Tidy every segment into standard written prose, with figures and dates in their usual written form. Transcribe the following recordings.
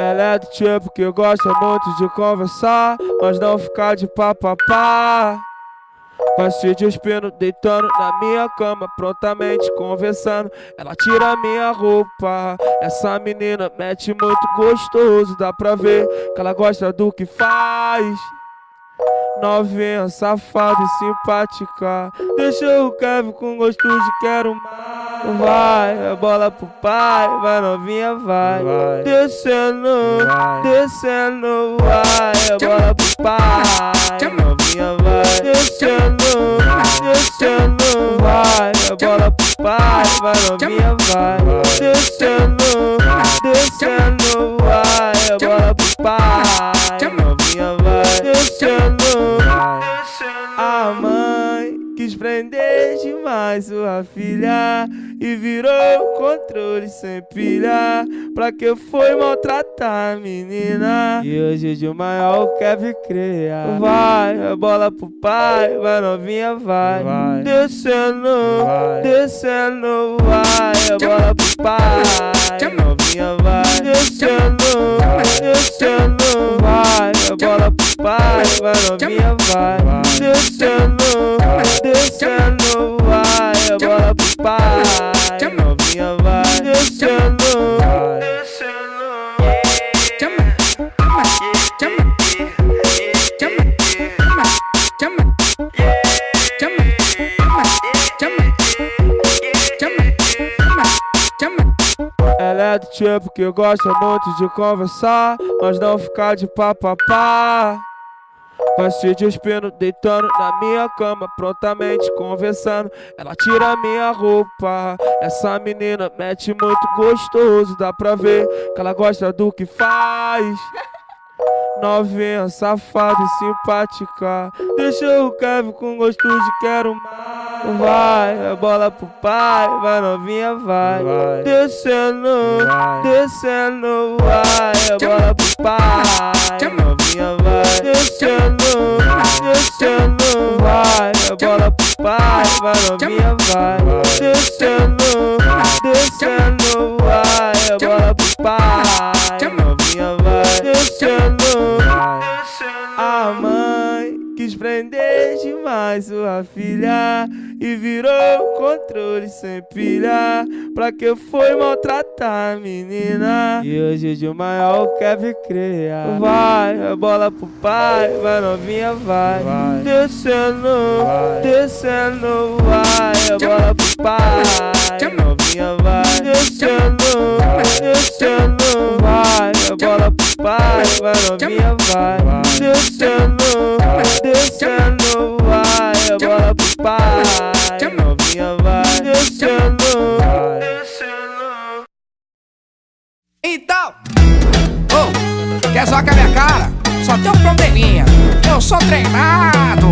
Ela é do tipo que gosta muito de conversar, mas não ficar de papapá. Vai se despindo, deitando na minha cama, prontamente conversando. Ela tira minha roupa. Essa menina mete muito gostoso, dá pra ver que ela gosta do que faz. Novinha, safada e simpática, deixou o Kevinho com gosto de quero mais. Vai, bola pro pai, vai novinha, vai, vai. Descendo, vai. Descendo, vai, bola pro pai, novinha, vai. Descendo, descendo, vai, bola pro pai, vai novinha, vai. Descendo, descendo, vai, bola pro pai, novinha, vai. Descendo. A mãe quis prender demais sua filha e virou controle sem pilha, pra que foi maltratar a menina. E hoje de maior o Kevinho cria. Vai, bola pro pai, vai novinha, vai, vai. Descendo, vai. Descendo, vai, bola pro pai, novinha, vai. Descendo, descendo, vai, bola pro pai, vai novinha, vai. Descendo, descendo, vai, bola pro pai, novinha, vai. Descendo, ela é do tipo que gosta muito de conversar, mas não ficar de papapá. Vai se despindo, deitando na minha cama, prontamente conversando. Ela tira minha roupa. Essa menina mete muito gostoso, dá pra ver que ela gosta do que faz. Novinha, safada e simpática, deixou o Kevinho com gosto de quero mais. Vai, bola pro pai, vai novinha, vai, vai. Descendo, vai. Descendo, vai, bola pro pai, novinha, vai. Descendo, descendo, vai, bola pro pai, vai novinha, vai. Descendo, descendo, vai, bola pro pai, novinha, vai. Descendo. A mãe quis prender demais sua filha e virou controle sem pilha, pra que foi maltratar a menina. E hoje de maior o Kevinho cria. Vai, bola pro pai, vai novinha, vai, vai. Descendo, vai. Descendo, vai, bola pro pai, novinha, vai. Descendo, descendo, vai, bola pro pai, vai novinha, vai. Descendo, descendo, vai, bola pro pai, novinha, vai. Descendo, descendo. Então, oh, quer só com a minha cara? Só tem um probleminha, eu sou treinado.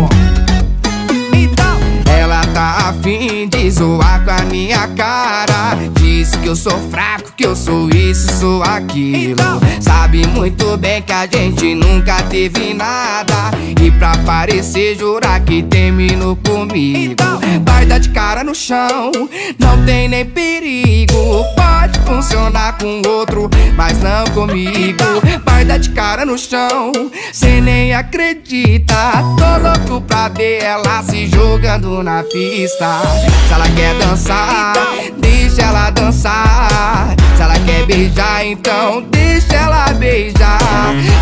Então, ela tá afim de zoar com a minha cara. Diz que eu sou fraco, que eu sou isso, sou aquilo. Então, sabe muito bem que a gente nunca teve nada. E pra parecer jurar que terminou comigo. Então, vai dar de cara no chão, não tem nem perigo. Pode funcionar com outro, mas não comigo. Vai dar de cara no chão, cê nem acredita. Tô louco pra ver ela se jogando na pista. Se ela quer dançar, deixa ela dançar. Se ela quer beijar, então deixa ela beijar.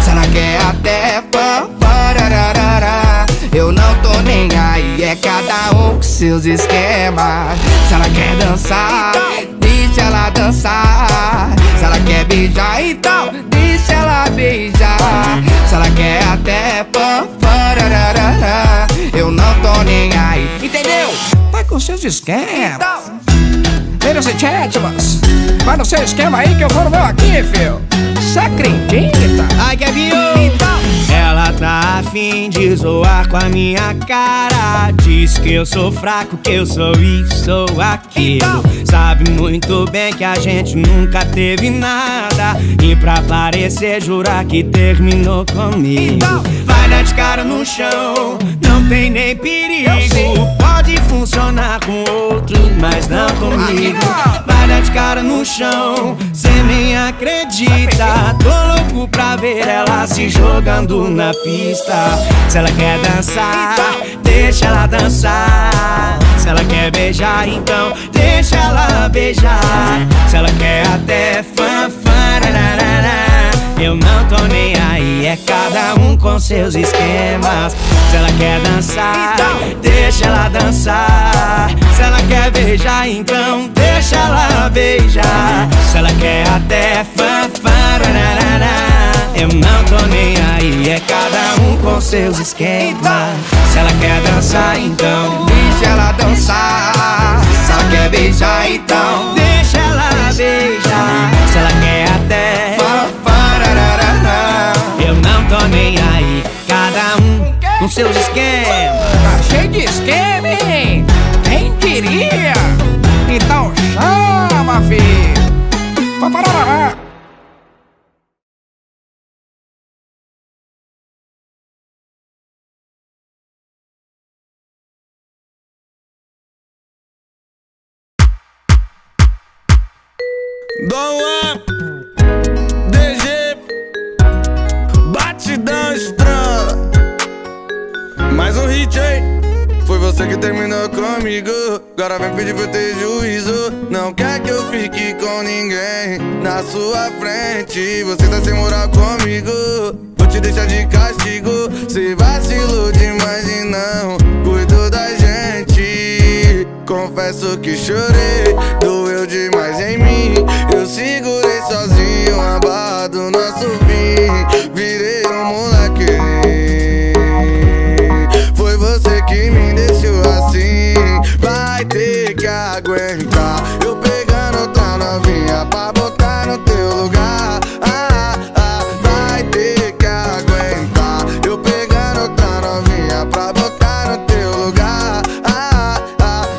Se ela quer até pamparararará, eu não tô nem aí, é cada um com seus esquemas. Se ela quer dançar, deixa ela dançar. Se ela quer beijar, então deixa ela beijar. Se ela quer até pamparararará, eu não tô nem aí, entendeu? Vai com seus esquemas. Vai no seu esquema aí que eu vou no meu aqui, filho. Cê acredita? Ai, Kevinho! Então, ela tá afim de zoar com a minha cara. Diz que eu sou fraco, que eu sou isso, sou aquilo. Então, sabe muito bem que a gente nunca teve nada. E pra parecer, jurar que terminou comigo. Então, vai Olha de cara no chão, não tem nem perigo. Pode funcionar com outro, mas não comigo. Olha de cara no chão, cê nem acredita. Tô louco pra ver ela se jogando na pista. Se ela quer dançar, deixa ela dançar. Se ela quer beijar, então deixa ela beijar. Se ela quer até fanfararará, eu não tô nem aí, é cada um com seus esquemas. Se ela quer dançar, deixa ela dançar. Se ela quer beijar, então deixa ela beijar. Se ela quer até fanfararará, eu não tô nem aí, é cada um com seus esquemas. Se ela quer dançar, então deixa ela dançar. Se ela quer beijar, então deixa ela beijar. Se ela quer até tô nem aí, cada um com seus esquemas. Tá cheio de esquema, hein? Quem diria? Então chama, filho. Doa! Mais um hit, hein? Foi você que terminou comigo. Agora vem pedir pra eu ter juízo. Não quer que eu fique com ninguém na sua frente. Você tá sem moral comigo, vou te deixar de castigo. Se vacilo demais e não cuido da gente. Confesso que chorei, doeu demais em mim. Eu segurei sozinho a barra do nosso fim. Virei um moleque, foi você que me deixou assim. Vai ter que aguentar eu pegando outra novinha pra botar no teu lugar. Vai ter que aguentar eu pegando outra novinha pra botar no teu lugar.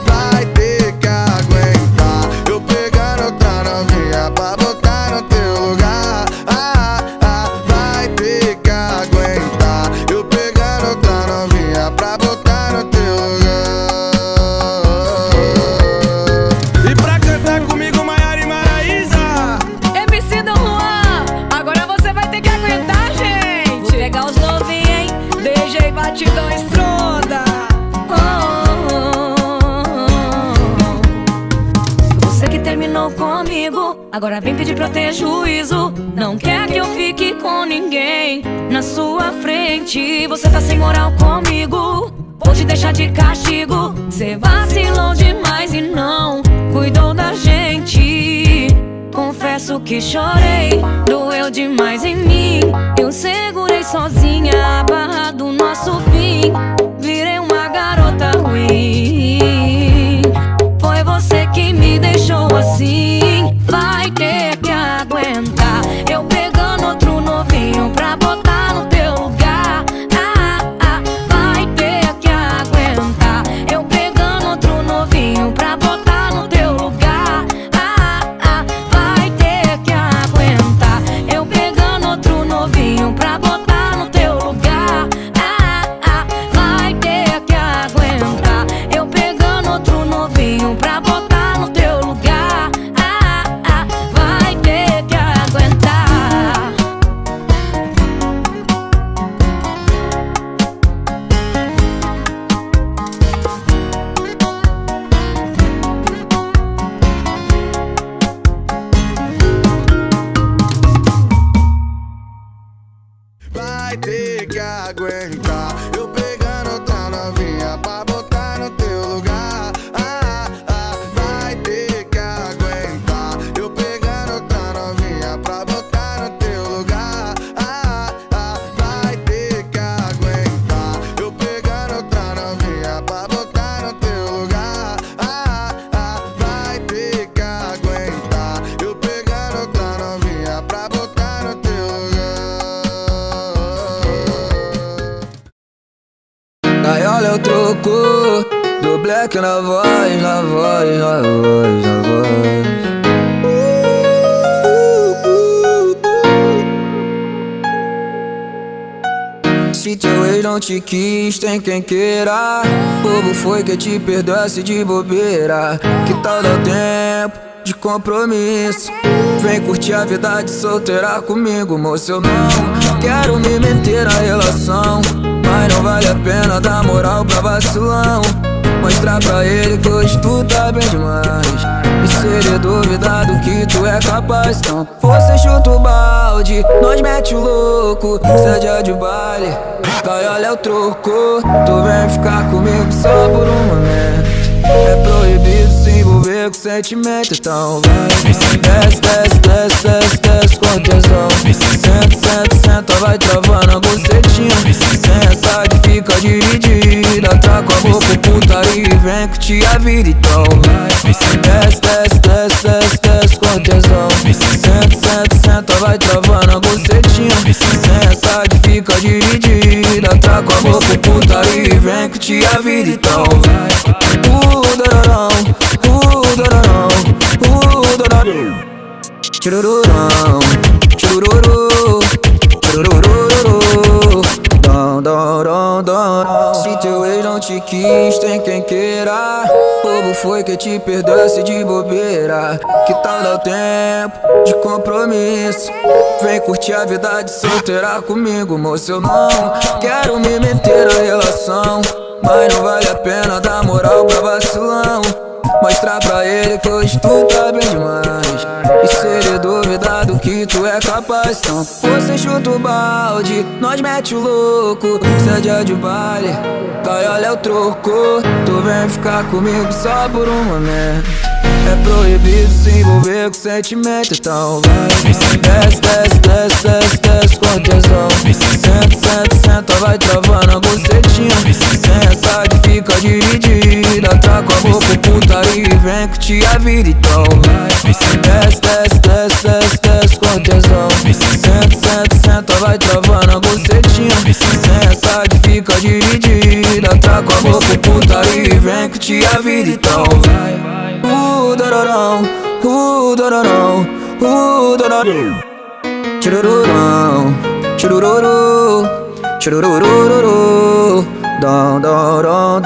Vai ter que aguentar eu pegando outra novinha pra botar no teu lugar. Vai ter que aguentar eu pegando outra novinha pra botar no teu lugar. E pra cantar comigo, Maiara e Maraísa, MC Dom Luan, agora você vai ter que aguentar, gente. Vou pegar os novinhos, hein? DJ Batidão Estronda. Você que terminou comigo, agora vem pedir pra ter juízo. Não quer que eu fique com ninguém na sua frente. Você tá sem moral comigo, vou te deixar de castigo. Cê vacilou demais e não cuidou da gente. Confesso que chorei, doeu demais em mim. Eu segurei sozinha a barra do nosso fim. Virei uma garota ruim, foi você que me deixou assim. Vai ter que aguentar eu pegando outro novinho pra botar no teu lugar. Vai ter que aguentar eu pegando outro novinho pra botar no teu lugar. Vai ter que aguentar eu pegando outro novinho pra botar no teu lugar. Vai ter que aguentar eu pegando outro novinho pra botar no teu lugar. Vai ter que aguentar. Vai ter que aguentar eu pegando outra novinha pra botar no teu lugar. Vai ter que aguentar eu pegando outra novinha pra botar no teu lugar. Vai ter que aguentar eu pegando outra novinha pra botar no teu lugar. Vai ter que aguentar eu pegando outra novinha pra botar no teu lugar. Aí olha o troco do black na voz, na voz, na voz, na voz. se teu ex não te quis, tem quem queira. Bobo foi que te perdoasse de bobeira. Que tal dar tempo de compromisso? Vem curtir a vida de solteira comigo, moço. Eu não quero me meter na relação, mas não vale a pena dar moral pra vacilão. Mostrar pra ele que hoje tu tá bem demais, e se ele duvidar do que tu é capaz, então você chuta o balde, nós mete o louco. Seja de baile, vai, olha o troco. Tu vem ficar comigo só por um momento. É proibido se envolver com sentimento, então vai. Desce, desce, desce, desce, desce com tesão. Senta, senta, senta, vai travando a bucetinha. Sensa que fica dividida, tá com a boca puta e vem curtir a vida, então vai. Desce, desce, desce, desce, desce com tesão. Senta, senta, senta, vai travando a bucetinha. Sensa que fica dividida, tá com a boca puta e vem curtir a vida, então vai. Churururão, churururu, churururu, dom, dom, dom, dom. Se teu ex não te quis, tem quem queira. Bobo foi que te perdoasse de bobeira. Que tal dar tempo de compromisso? Vem curtir a vida de solteira comigo, moço. Eu não quero me meter na relação, mas não vale a pena dar moral pra vacilão. Mostrar pra ele que hoje tu tá bem demais, e se ele duvidar do que tu é capaz, então você chuta o balde, nós mete o louco. Se é dia de baile, vai, olha o troco. Tu vem ficar comigo só por um momento. É proibido se envolver com sentimento, então vai. Desce, desce, desce, desce, desce com tesão. Senta, senta, senta, vai travando a bucetinha. Sensa que fica dividida, tá com a boca puta e vem curtir a vida, então vai. Desce, desce, desce, desce, desce com tesão. Senta, senta, senta, vai travando a bucetinha. Sensa que fica dividida, tá com a boca puta e vem curtir a vida, então vai. Dororão, dororão, dororão. Churururão, churururu, churururururu, dom, dom,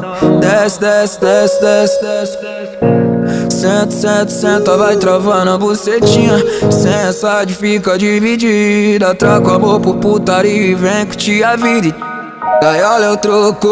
dom. Desce, desce, desce, desce, desce. Senta, senta, senta, vai travando a bucetinha. Sensa de fica dividida, traga o amor por putaria e vem curtir a vida. Daí olha o troco.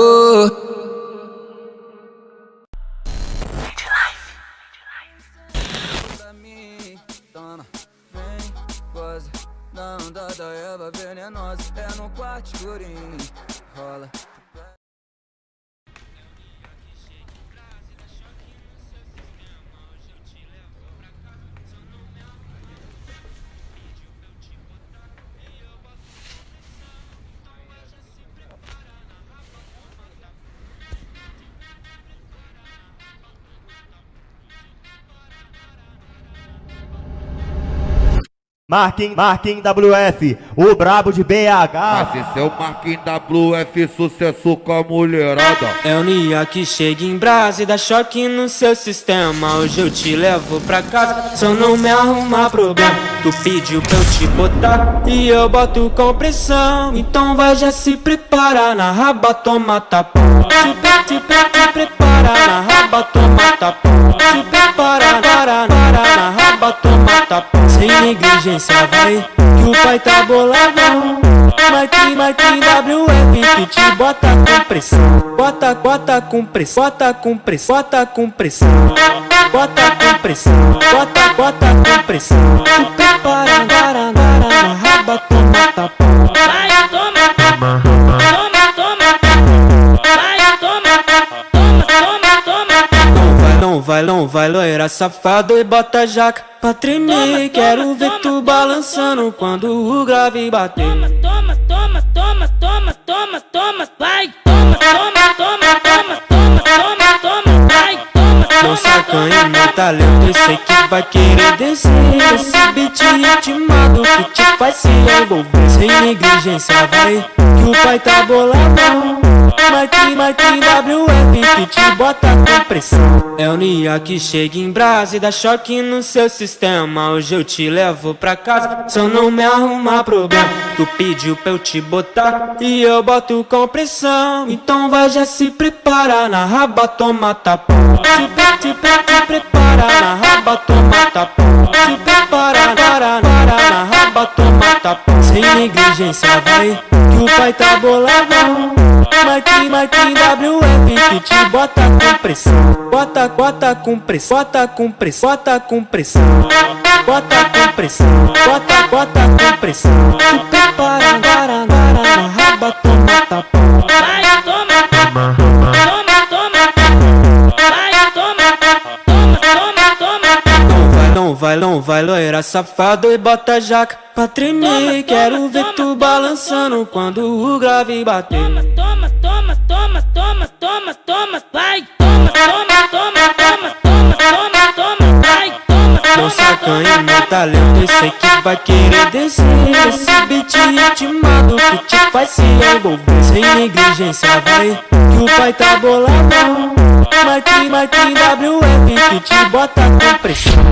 Marquinhos WF, o brabo de BH. Mas esse é o Marquinhos WF, sucesso com a mulherada. É o Nia que chega em brasa e dá choque no seu sistema. Hoje eu te levo pra casa, se eu não me arrumar problema. Tu pediu pra eu te botar e eu boto com pressão. Então vai já se preparar, na raba toma tapão. Te prepara, na raba toma tapão. Te prepara, na raba toma tapão. Sem negligência vai, que o pai tá boladão. Marquinhos WF que te bota com pressão. Bota com pressão, bota com pressão, bota com pressão. Bota com pressão, bota com pressão. Te prepara, na raba toma tapão. Vai, toma, toma. Não vai loira safado e bota jaca pra tremer. Quero ver tu balançando quando o grave bater. Toma, toma, toma, toma, toma, toma, toma, vai. Toma, toma, toma, toma, toma, toma, toma, vai. Toma, não sacanha meu talento, eu sei que vai querer descer. te intimando, que te faz se envolver sem negligência, vai. Que o pai tá bolado, Marquinhos WF que te bota com pressão. É o Nia que chega em brasa e dá choque no seu sistema. Hoje eu te levo pra casa, só não me arrumar problema. Tu pediu pra eu te botar e eu boto com pressão. Então vai já se prepara, na raba toma tapão. Te prepara, na raba toma tapão. Te prepara, na raba toma tapão. Sem negligência vai, que o pai tá bolado. Marquinhos WF que te bota com pressão. Bota com pressão, bota com pressão, bota com pressão. Bota com pressão, bota com pressão. Tu prepara, na raba toma tapão. Vai, toma, toma, toma. Não vai loira safado e bota jaca pra tremer. Quero ver tu balançando quando o grave bater. Toma, vai, toma, vai, toma. Não sacanha meu talento, sei que vai querer descer. Esse beat intimado que te faz se envolver sem negligência, vai. Que o pai tá bolado, Marquinhos WF que te bota com pressão.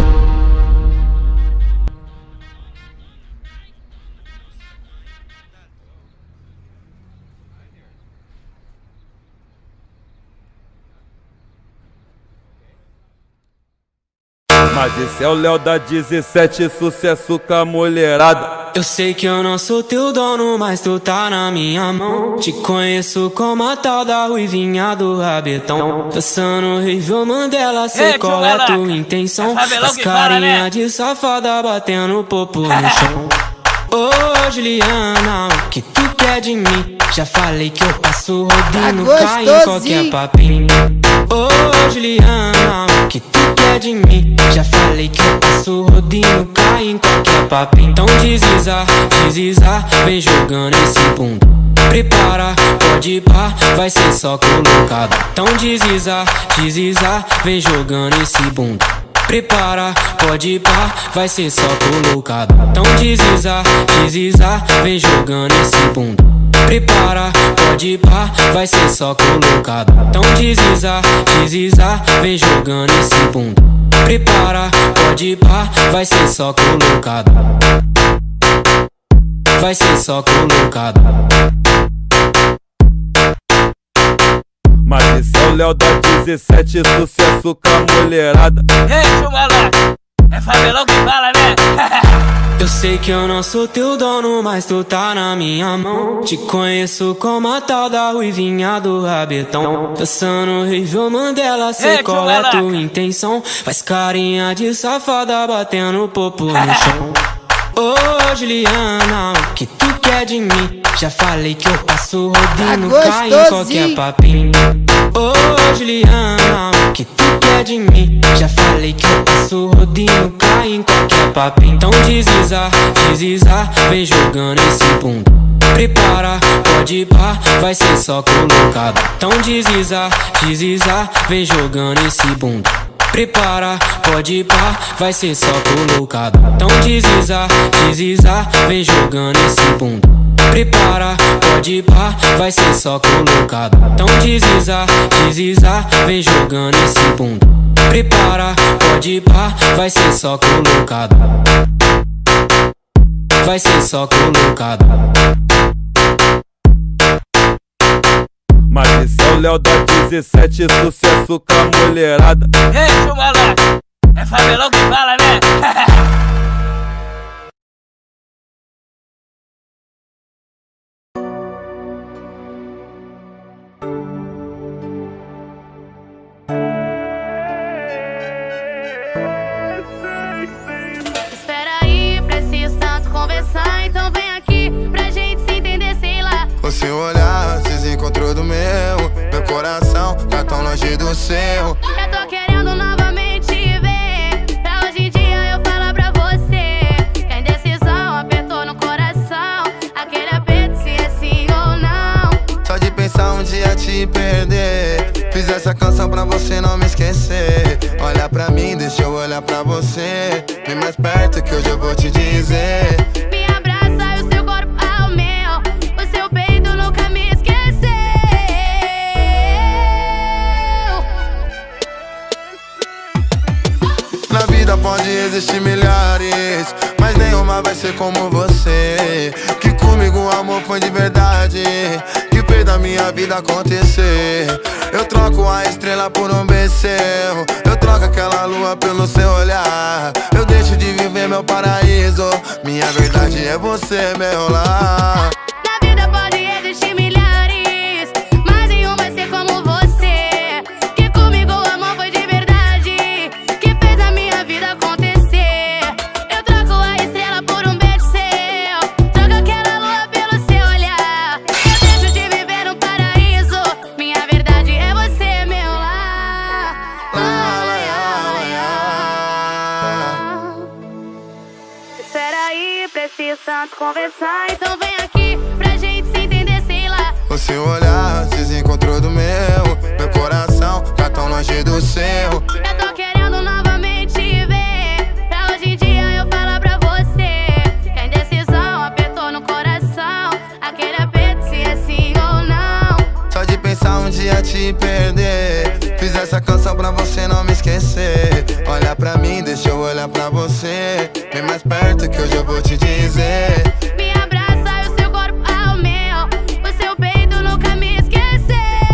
Mas esse é o Léo da 17, sucesso com a mulherada. Eu sei que eu não sou teu dono, mas tu tá na minha mão. Te conheço como a tal da ruivinha do rabetão. Dançando horrível, Mandela, sei qual é a tua intenção. As carinha de safada batendo popo no chão. Ô Juliana, o que tu quer de mim? Já falei que eu passo rodinho, cai em qualquer papinho. Ô Juliana, o que tu quer de mim? Já falei que eu passo rodinho, cai em qualquer papinho. Então deslizar, vem jogando esse bundão. Prepara, pode pá, vai ser só colocado. Então deslizar, vem jogando esse bundão. Prepara, pode pá, vai ser só colocado. Então deslizar, vem jogando esse bundão. Prepara, pode pá, vai ser só colocado. Então deslizar, vem jogando esse bundão. Prepara, pode pá, vai ser só colocado. Vai ser só colocado. Mas esse é o Léo da 17, sucesso com a mulherada. Ei, galera, é favelão que fala, né? Eu sei que eu não sou teu dono, mas tu tá na minha mão. Te conheço como a tal da ruivinha do rabetão. Dançando horrível, Mandela, sei qual é a tua intenção. Faz carinha de safada batendo popo no chão. Ô Juliana, o que tu quer de mim? Já falei que eu passo rodinho, cai em qualquer papinho. Ô Juliana, o que tu quer de mim? Já falei que eu passo rodinho, cai em qualquer papinho. Então deslizar, vem jogando esse bundão. Prepara, pode pá, vai ser só colocado. Então deslizar, vem jogando esse bundão. Prepara, pode pá, vai ser só colocado. Então deslizar, vem jogando esse bundão. Prepara, pode pá, vai ser só colocado. Então deslizar, vem jogando esse bundão. Prepara, pode pá, vai ser só colocado. Vai ser só colocado. Mas esse é o Léo da 17, sucesso com a mulherada. Ei, galera, é favelão que fala, né? Espera aí, preciso tanto conversar, então vem aqui pra gente se entender, sei lá. O seu olhar se desencontrou do meu coração tá tão longe do seu. Eu tô querendo novamente te ver, pra hoje em dia eu falar pra você. Que a indecisão apertou no coração, aquele aperto se é sim ou não. Só de pensar um dia te perder, fiz essa canção pra você não me esquecer. Olha pra mim. mim, deixa eu olhar pra você. Vem mais perto que hoje eu vou te dizer. Me abraça e o seu corpo ao meu, o seu peito nunca me esqueceu. Na vida pode existir milhares, mas nenhuma vai ser como você. Que comigo o amor foi de verdade, que fez da minha vida acontecer. Eu troco a estrela por um beijo, eu troco aquela lua pelo seu olhar. Eu deixo de viver meu paraíso, minha verdade é você, meu lar. Na vida pode existir milhares, mas nenhum vai ser como você. Que comigo o amor foi de verdade, que fez a minha vida acontecer. Eu troco a estrela por um beijo seu, troco aquela lua pelo seu olhar. Eu deixo de viver um paraíso, minha verdade é você, meu lar. Peraí, precisamos conversar, então vem aqui pra gente se entender, sei lá. O seu olhar se desencontrou do meu, meu coração tá tão longe do seu. Eu tô querendo novamente ver, pra hoje em dia eu falar pra você. Que a indecisão apertou no coração, aquele aperto se é sim ou não. Só de pensar um dia te perder, fiz essa canção pra você não me esquecer. Olha pra mim, deixa eu olhar pra você. Vem mais perto que hoje eu vou te dizer. Me abraça e o seu corpo ao meu, o seu peito nunca me esqueceu.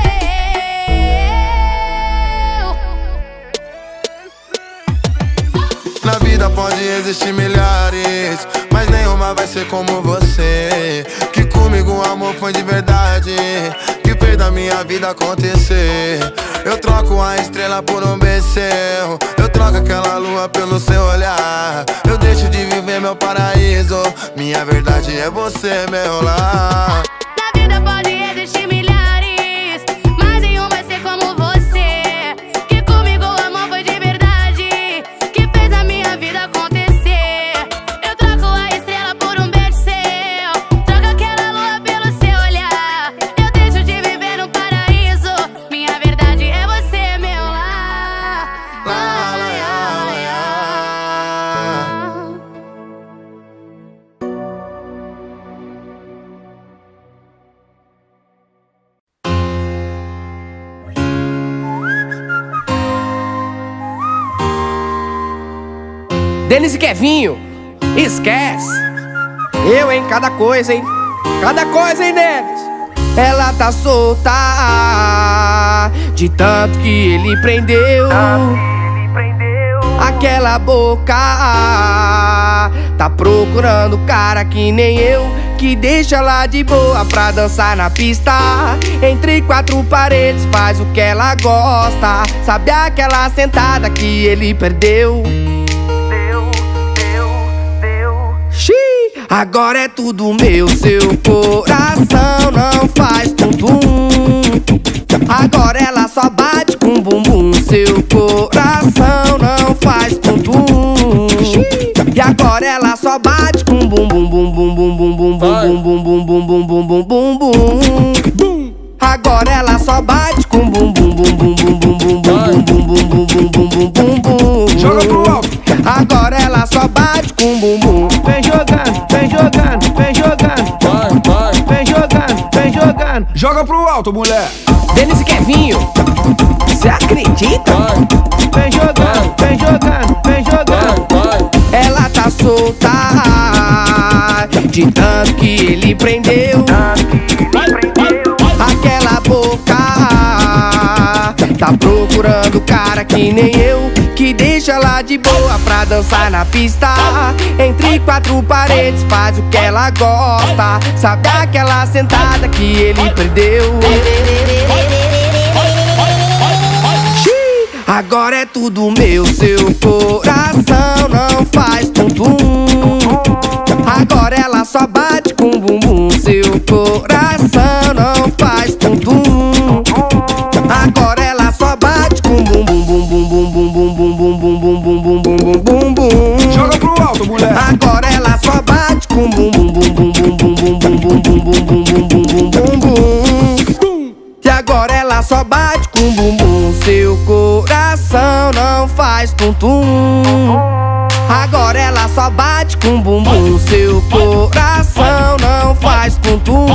Na vida pode existir milhares, mas nenhuma vai ser como você. Que comigo o amor foi de verdade, que fez da minha vida acontecer. Eu troco a estrela por um beijo, eu troco aquela lua pelo seu olhar. Eu deixo de viver meu paraíso, minha verdade é você, meu lar. Na vida pode existir milhares, mas nenhum vai ser como você. Que comigo o amor foi de verdade, que fez a minha vida acontecer. Eu troco a estrela por um beijo seu, troco aquela lua pelo seu olhar. Eu deixo de viver um paraíso, minha verdade é você, meu lar. Dennis e Kevinho, esquece. Eu, hein, cada coisa, hein. Cada coisa, hein, Dennis. Ela tá solta de tanto que ele prendeu. Aquela boca tá procurando cara que nem eu, que deixa ela de boa pra dançar na pista. Entre quatro paredes faz o que ela gosta. Sabe aquela sentada que ele perdeu? Agora é tudo meu, seu coração não faz tum-tum. Agora ela só bate com bumbum, seu coração não faz tum-tum. E agora ela só bate com bumbum, bumbum, bumbum, bumbum, bumbum, bumbum, bumbum, bumbum, bumbum. Agora ela só bate com bumbum, bumbum, bumbum, bumbum, bumbum, bumbum, bumbum, bumbum. Joga pro alto. Agora ela só bate com bumbum. Vem jogando, vem jogando, vem jogando. Vai, vai. Vem jogando, vem jogando. Joga pro alto, mulher. Denise e Kevinho, você acredita? Vai. Vem jogando, vai. Vem jogando, vem jogando. Vai, vai. Ela tá solta de tanto que ele prendeu. Aquela boca tá procurando cara que nem eu, que deixa ela de boa pra dançar na pista. Entre quatro paredes faz o que ela gosta. Sabe aquela sentada que ele perdeu? Agora é tudo meu, seu coração não faz tum-tum. Agora ela só bate com bumbum, seu coração não faz tum-tum. Agora ela só bate com bumbum, bumbum, bumbum, bumbum, bumbum, bumbum, bumbum, bumbum, bumbum. Joga pro alto, mulher. Agora ela só bate com bumbum, bumbum, bumbum, bumbum, bumbum, bumbum, bumbum, bumbum, bumbum. E agora ela Ela só bate com bumbum, seu coração não faz tum-tum. Agora ela só bate com bumbum, seu coração não faz tum-tum.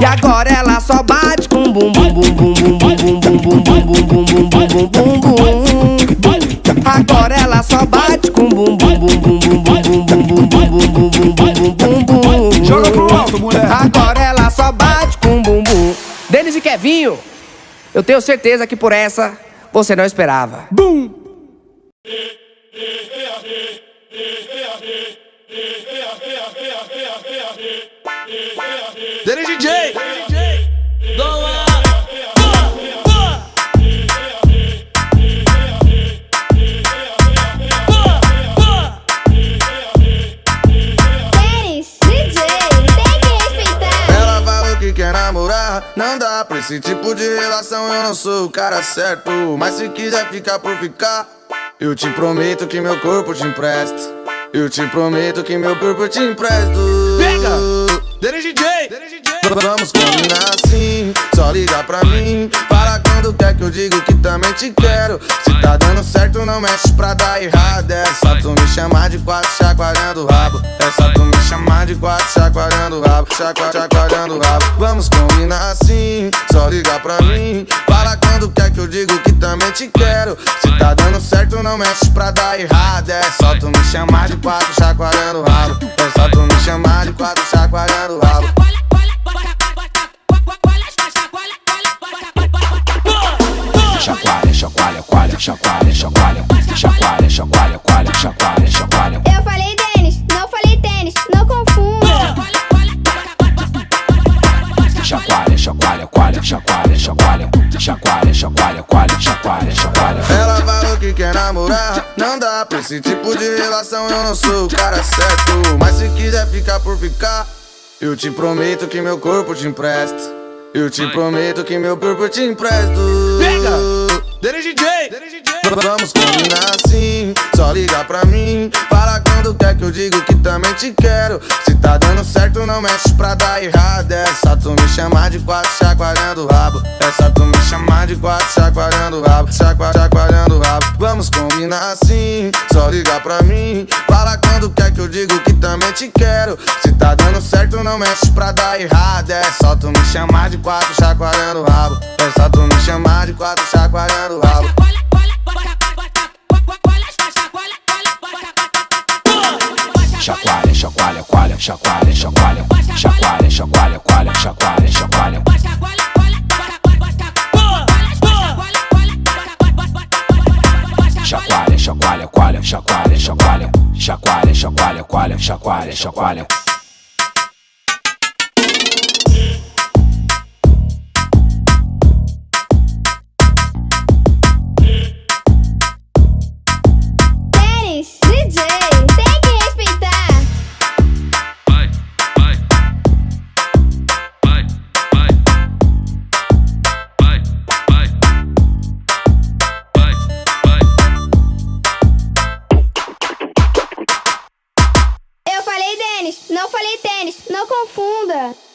E agora ela só bate com bumbum, bumbum, bumbum, bumbum, bumbum, bumbum, bumbum, bumbum. Agora ela só bate com bumbum, bumbum, bumbum, bumbum, bumbum, bumbum, bumbum, bumbum, bumbum. Joga pro alto, mulher. Agora ela só bate com bumbum. Dennis e Kevinho, eu tenho certeza que por essa você não esperava. Bum! Dennis DJ! Doa! Não dá pra esse tipo de relação, eu não sou o cara certo. Mas se quiser ficar por ficar, eu te prometo que meu corpo te empresto. Eu te prometo que meu corpo te empresto. Pega! Dennis DJ! Vamos combinar assim, só liga pra mim. Fala quando quer que eu digo que também te quero. Se tá dando certo, não mexe pra dar errado. É só tu me chamar de quatro, chacoalhando o rabo. É só tu me chamar de quatro, chacoalhando o rabo. Chacoalhando o rabo. Vamos combinar assim, só liga pra mim. Fala quando quer que eu digo que também te quero. Se tá dando certo, não mexe pra dar errado. É só tu me chamar de quatro, chacoalhando o rabo. É só tu me chamar de quatro, chacoalhando o rabo. Chacoalha, chacoalha, coalha, chacoalha, chacoalha, chacoalha, chacoalha, coalha, chacoalha, chacoalha. Eu falei Dennis, não confunda. Chacoalha, chacoalha, coalha, chacoalha, chacoalha, chacoalha, chacoalha, coalha, chacoalha, chacoalha. Ela falou que quer namorar, não dá pra esse tipo de relação, eu não sou o cara certo. Mas se quiser ficar por ficar, eu te prometo que meu corpo te empresto. Eu te prometo que meu corpo te empresto. Pega! Dennis DJ! Vamos combinar assim, só liga pra mim. Fala quando quer que eu digo que também te quero. Se tá dando certo, não mexe pra dar errado. É só tu me chamar de quatro, chacoalhando o rabo. É só tu me chamar de quatro, chacoalhando o rabo. Chacoalhando o rabo. Vamos combinar assim, só liga pra mim. Fala quando quer que eu digo que também te quero. Se tá dando certo, não mexe pra dar errado. É só tu me chamar de quatro, chacoalhando o rabo. É só tu me chamar de quatro, chacoalhando o rabo. Chacoalha, chacoalha, coalha, chacoalha, chacoalha, chacoalha, chacoalha, coalha, chacoalha, chacoalha. Chacoalha, chacoalha, coalha, chacoalha, chacoalha, chacoalha, chacoalha, coalha, chacoalha, chacoalha. Não confunda.